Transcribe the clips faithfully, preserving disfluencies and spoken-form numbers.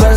才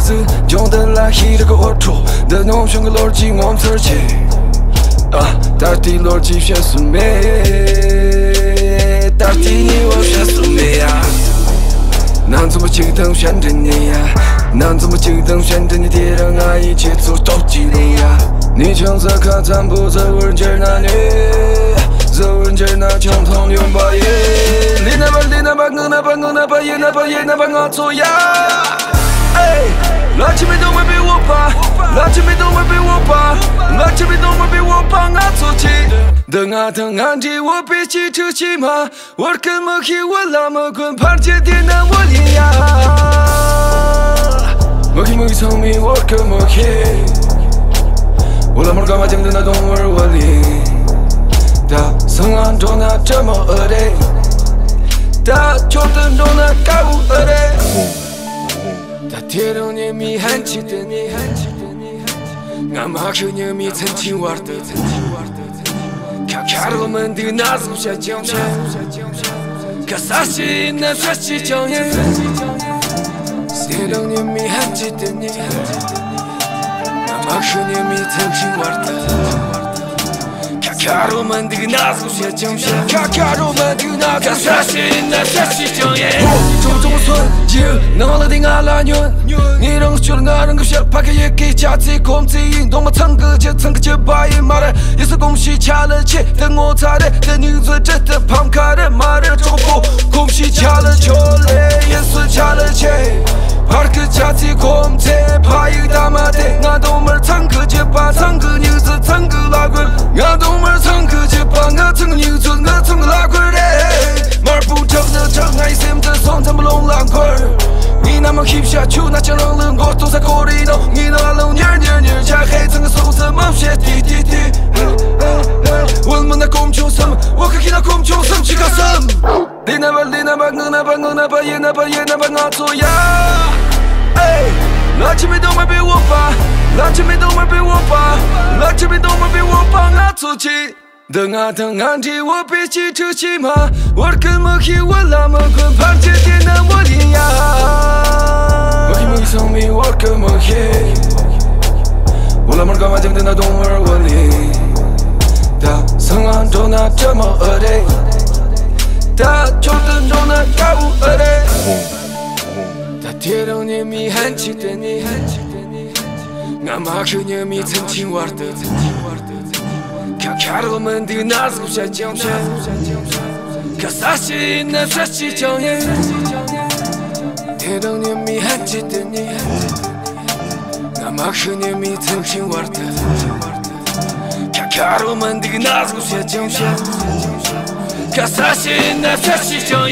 是重点。